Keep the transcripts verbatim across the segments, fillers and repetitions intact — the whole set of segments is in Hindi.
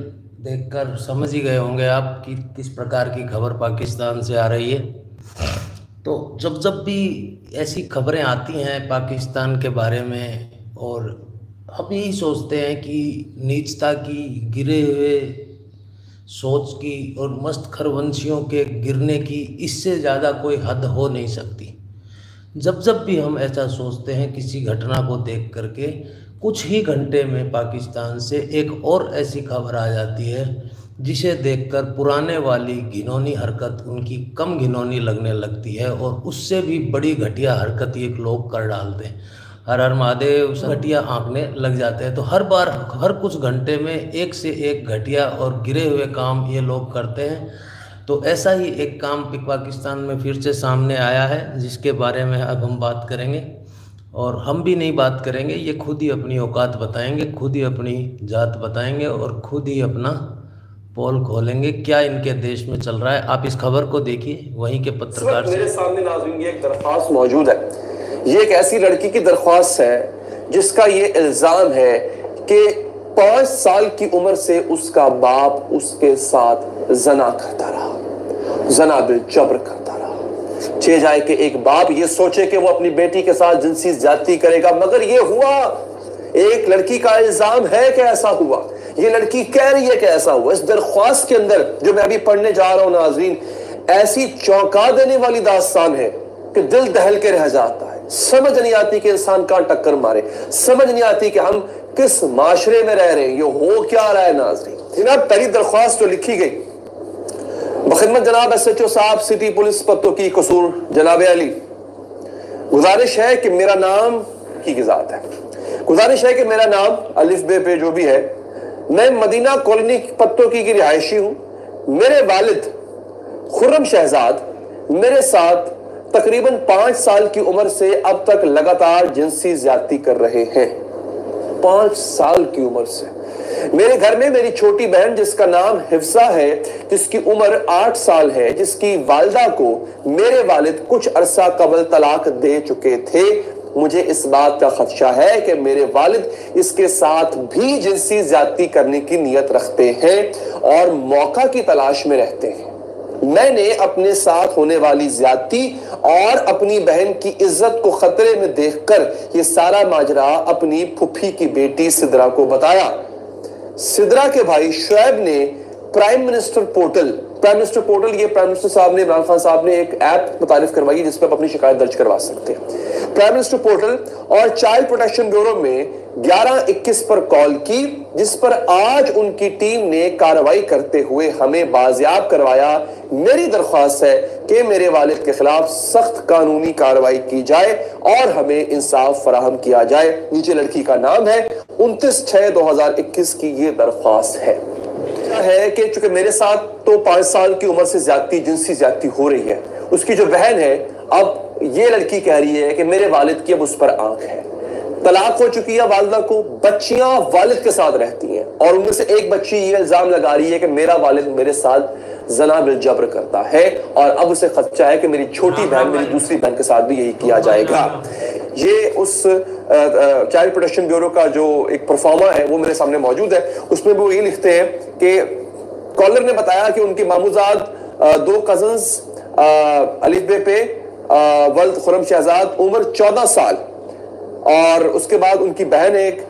देखकर समझ ही गए होंगे आप कि किस प्रकार की खबर पाकिस्तान से आ रही है। तो जब जब भी ऐसी खबरें आती हैं पाकिस्तान के बारे में, और हम यही सोचते हैं कि नीचता की, गिरे हुए सोच की और मस्त खरवंशियों के गिरने की इससे ज़्यादा कोई हद हो नहीं सकती। जब जब भी हम ऐसा सोचते हैं किसी घटना को देख करके, कुछ ही घंटे में पाकिस्तान से एक और ऐसी खबर आ जाती है जिसे देखकर पुराने वाली घिनौनी हरकत उनकी कम घिनौनी लगने लगती है और उससे भी बड़ी घटिया हरकत ये लोग कर डालते हैं। हर हर महादेव, घटिया आंकने लग जाते हैं। तो हर बार, हर कुछ घंटे में एक से एक घटिया और गिरे हुए काम ये लोग करते हैं। तो ऐसा ही एक काम पाकिस्तान में फिर से सामने आया है जिसके बारे में अब हम बात करेंगे, और हम भी नहीं बात करेंगे, ये खुद ही अपनी औकात बताएंगे, खुद ही अपनी जात बताएंगे और खुद ही अपना पोल खोलेंगे क्या इनके देश में चल रहा है। आप इस खबर को देखिए वहीं के पत्रकार से। मेरे सामने नाज़रीन ये एक दरख्वास्त मौजूद है, ये एक ऐसी लड़की की दरख्वास्त है जिसका ये इल्ज़ाम है कि पाँच साल की उम्र से उसका बाप उसके साथ जना करता रहा, जना बिलजबर करता रहा। छे जाए कि एक बाप ये सोचे कि वो अपनी बेटी के साथ जिनसी ज्यादती करेगा, मगर ये हुआ। एक लड़की का इल्जाम है कि ऐसा हुआ, ये लड़की कह रही है कि ऐसा हुआ। इस दरख्वास्त के अंदर जो मैं अभी पढ़ने जा रहा हूं नाजरीन, ऐसी चौंका देने वाली दास्तान है कि दिल दहल के रह जाता है। समझ नहीं आती कि इंसान कहां टक्कर मारे, समझ नहीं आती कि हम किस माशरे में रह रहे हैं, ये हो क्या रहा है नाजरीन। जनाब पहली दरख्वास्त जो लिखी गई बखिदमत जनाब एस एच ओ साहब सिटी पुलिस पत्तों की कसूर जनाब अली, गुजारिश है कि मेरा नाम की गिजात है, गुजारिश है कि मेरा नाम अलिफ बे पे जो भी है, मैं मदीना कॉलोनी पत्तों की, की रिहायशी हूँ। मेरे वालिद खुर्रम शहजाद मेरे साथ तकरीबन पाँच साल की उम्र से अब तक लगातार जिनसी ज्यादती कर रहे हैं। पाँच साल की उम्र से मेरे घर में मेरी छोटी बहन जिसका नाम हिफ्सा है, जिसकी उम्र आठ साल है, जिसकी वालिदा को मेरे वालिद कुछ अरसा कबल तलाक दे चुके थे। मुझे इस बात का खदशा है कि मेरे वालिद इसके साथ भी जिनसी ज्यादती करने की नीयत रखते हैं और मौका की तलाश में रहते हैं। मैंने अपने साथ होने वाली ज्यादती और अपनी बहन की इज्जत को खतरे में देखकर यह सारा माजरा अपनी फुफी की बेटी सिदरा को बताया। सिदरा के भाई शुएब ने prime minister portal, prime minister portal ये प्राइम मिनिस्टर साहब ने, इमरान खान साहब ने एक ऐप मुतारिफ करवाई जिस पर आप अपनी शिकायत दर्ज करवा सकते हैं। प्राइम मिनिस्टर पोर्टल और चाइल्ड प्रोटेक्शन ब्यूरो में ग्यारह इक्कीस पर कॉल की, जिस पर आज उनकी टीम ने कार्रवाई करते हुए हमें बाजियाब करवाया। मेरी दरख्वास्त है कि मेरे वालिद के खिलाफ सख्त कानूनी कार्रवाई की जाए और हमें इंसाफ फराहम किया जाए। नीचे लड़की का नाम है, उनतीस छह दो हजार इक्कीस की ये दरख्वास्त है है कि चूंकि मेरे साथ तो पांच साल की उम्र से ज्यादती, जिनसी ज्यादती हो रही है। उसकी जो बहन है, अब ये लड़की कह रही है कि मेरे वालिद की अब उस पर आंख है, तलाक हो चुकी है वालिदा को, बच्चियां वालिद के साथ रहती हैं और उनमें से एक बच्ची ये इल्जाम लगा रही है कि मेरा वालिद मेरे साथ जना बिलजबर करता है और अब उसे खदशा है कि मेरी छोटी बहन, मेरी दूसरी बहन के साथ भी यही किया जाएगा। ये उस चाइल्ड प्रोटेक्शन ब्यूरो का जो एक परफॉर्मा है वो मेरे सामने मौजूद है, उसमें वो ये लिखते हैं कि कॉलर ने बताया कि उनके मामूजाद दो कजन्स अलीफे पे वल्द खुरम शहजाद उम्र चौदह साल और उसके बाद उनकी बहन एक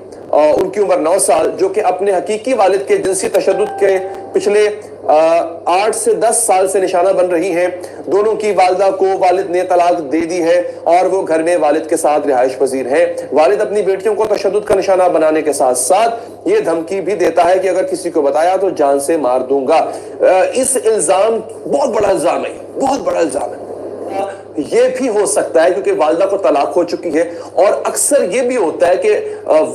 उनकी उम्र नौ साल जो कि अपने हकीकी वालिद के जिनसी तशद्दुद के पिछले आठ से दस साल से निशाना बन रही हैं। दोनों की वालिदा को वालिद ने तलाक दे दी है और वो घर में वालिद के साथ रिहाइश पजीर है। वालिद अपनी बेटियों को तशद्दुद का निशाना बनाने के साथ साथ ये धमकी भी देता है कि अगर किसी को बताया तो जान से मार दूंगा। इस इल्जाम, बहुत बड़ा इल्जाम है, बहुत बड़ा इल्जाम है। ये भी हो सकता है क्योंकि वालिदा को तलाक हो चुकी है और अक्सर ये भी होता है कि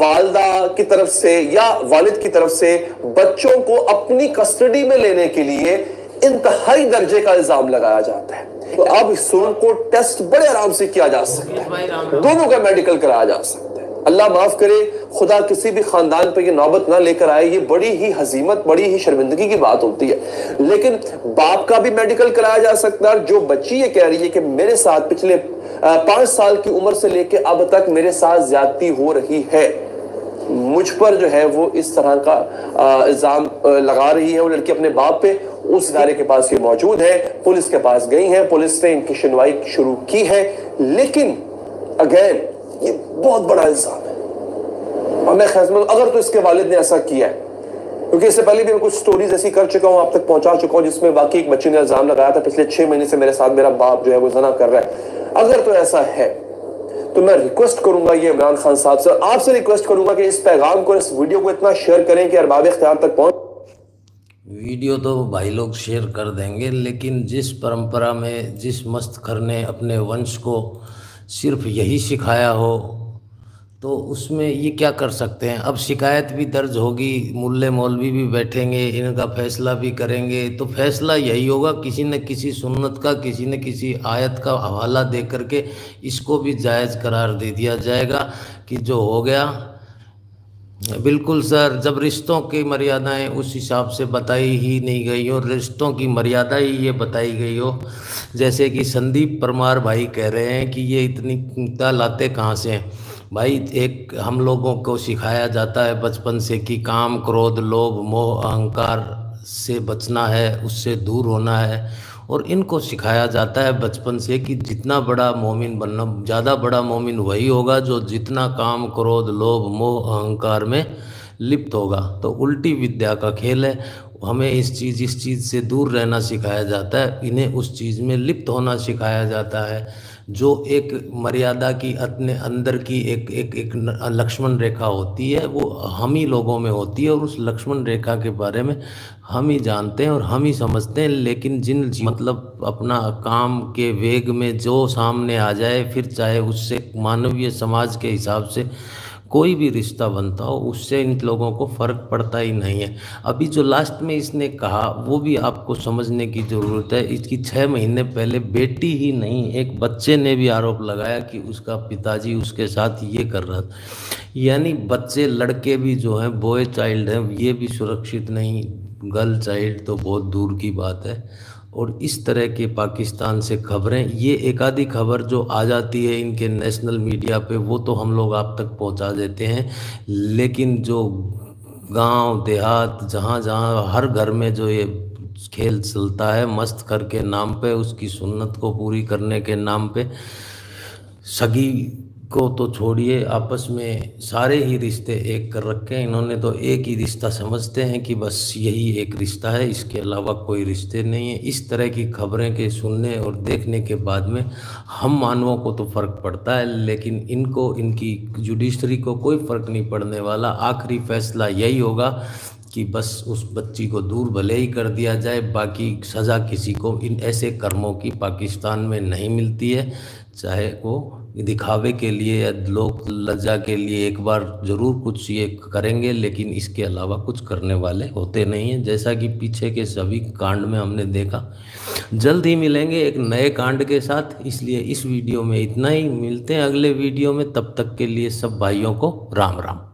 वालिदा की तरफ से या वालिद की तरफ से बच्चों को अपनी कस्टडी में लेने के लिए इंतहाई दर्जे का इल्जाम लगाया जाता है। तो अब इस सूरत को टेस्ट बड़े आराम से किया जा सकता है, दोनों का मेडिकल कराया जा सकता है। अल्लाह माफ करे, खुदा किसी भी खानदान पर यह नौबत ना लेकर आए। ये बड़ी ही हजीमत, बड़ी ही शर्मिंदगी की बात होती है, लेकिन बाप का भी मेडिकल कराया जा सकता है। जो बच्ची ये कह रही है कि मेरे साथ पिछले पांच साल की उम्र से लेकर अब तक मेरे साथ ज्यादती हो रही है, मुझ पर जो है वो इस तरह का इल्ज़ाम लगा रही है। वो लड़की अपने बाप पे उस इदारे के पास ये मौजूद है, पुलिस के पास गई है, पुलिस ने इनकी सुनवाई शुरू की है। लेकिन अगेन ये बहुत बड़ा इल्ज़ाम है और मैं ख़ैसमत अगर तो इसके वालिद ने ऐसा किया है, क्योंकि इससे पहले भी मैं कुछ स्टोरीज ऐसी कर चुका हूँ, आप तक पहुंचा चुका हूँ, जिसमें वाकई एक बच्ची ने इल्ज़ाम लगाया था पिछले छह महीने से मेरे साथ मेरा बाप जो है वो ज़िना कर रहा है। अगर तो ऐसा है तो मैं रिक्वेस्ट करूंगा ये इमरान खान साहब से, आपसे रिक्वेस्ट करूंगा कि इस पैगाम को, इस वीडियो को इतना शेयर करें कि अरबाब इख्तियार तक पहुंच। वीडियो तो भाई लोग शेयर कर देंगे, लेकिन जिस परंपरा में जिस मस्तखर ने अपने वंश को सिर्फ यही सिखाया हो तो उसमें ये क्या कर सकते हैं। अब शिकायत भी दर्ज होगी, मुल्ले मौलवी भी बैठेंगे, इनका फैसला भी करेंगे, तो फैसला यही होगा किसी न किसी सुन्नत का, किसी न किसी आयत का हवाला दे करके इसको भी जायज़ करार दे दिया जाएगा कि जो हो गया। बिल्कुल सर, जब रिश्तों की मर्यादाएं उस हिसाब से बताई ही नहीं गई हो, रिश्तों की मर्यादा ही ये बताई गई हो, जैसे कि संदीप परमार भाई कह रहे हैं कि ये इतनी लाते कहाँ से हैं भाई। एक हम लोगों को सिखाया जाता है बचपन से कि काम, क्रोध, लोभ, मोह, अहंकार से बचना है, उससे दूर होना है, और इनको सिखाया जाता है बचपन से कि जितना बड़ा मोमिन बनना, ज़्यादा बड़ा मोमिन वही होगा जो जितना काम, क्रोध, लोभ, मोह, अहंकार में लिप्त होगा। तो उल्टी विद्या का खेल है, हमें इस चीज़ इस चीज़ से दूर रहना सिखाया जाता है, इन्हें उस चीज़ में लिप्त होना सिखाया जाता है जो एक मर्यादा की अपने अंदर की एक एक एक लक्ष्मण रेखा होती है, वो हम ही लोगों में होती है और उस लक्ष्मण रेखा के बारे में हम ही जानते हैं और हम ही समझते हैं। लेकिन जिन मतलब अपना काम के वेग में जो सामने आ जाए, फिर चाहे उससे मानवीय समाज के हिसाब से कोई भी रिश्ता बनता हो, उससे इन लोगों को फ़र्क पड़ता ही नहीं है। अभी जो लास्ट में इसने कहा वो भी आपको समझने की ज़रूरत है। इसकी छः महीने पहले बेटी ही नहीं, एक बच्चे ने भी आरोप लगाया कि उसका पिताजी उसके साथ ये कर रहा था। यानी बच्चे लड़के भी जो हैं, बॉय चाइल्ड हैं, ये भी सुरक्षित नहीं, गर्ल चाइल्ड तो बहुत दूर की बात है। और इस तरह के पाकिस्तान से खबरें, ये एक आधी खबर जो आ जाती है इनके नेशनल मीडिया पे वो तो हम लोग आप तक पहुंचा देते हैं, लेकिन जो गांव देहात जहां जहां हर घर में जो ये खेल चलता है मस्त कर के नाम पे, उसकी सुन्नत को पूरी करने के नाम पे, सगी को तो छोड़िए, आपस में सारे ही रिश्ते एक कर रखे हैं इन्होंने। तो एक ही रिश्ता समझते हैं कि बस यही एक रिश्ता है, इसके अलावा कोई रिश्ते नहीं है। इस तरह की खबरें के सुनने और देखने के बाद में हम मानवों को तो फ़र्क पड़ता है, लेकिन इनको, इनकी जुडिशरी को कोई फ़र्क नहीं पड़ने वाला। आखिरी फैसला यही होगा कि बस उस बच्ची को दूर भले ही कर दिया जाए, बाकी सज़ा किसी को इन ऐसे कर्मों की पाकिस्तान में नहीं मिलती है। चाहे वो दिखावे के लिए या लोक लज्जा के लिए एक बार ज़रूर कुछ ये करेंगे, लेकिन इसके अलावा कुछ करने वाले होते नहीं हैं, जैसा कि पीछे के सभी कांड में हमने देखा। जल्द ही मिलेंगे एक नए कांड के साथ, इसलिए इस वीडियो में इतना ही। मिलते हैं अगले वीडियो में, तब तक के लिए सब भाइयों को राम राम।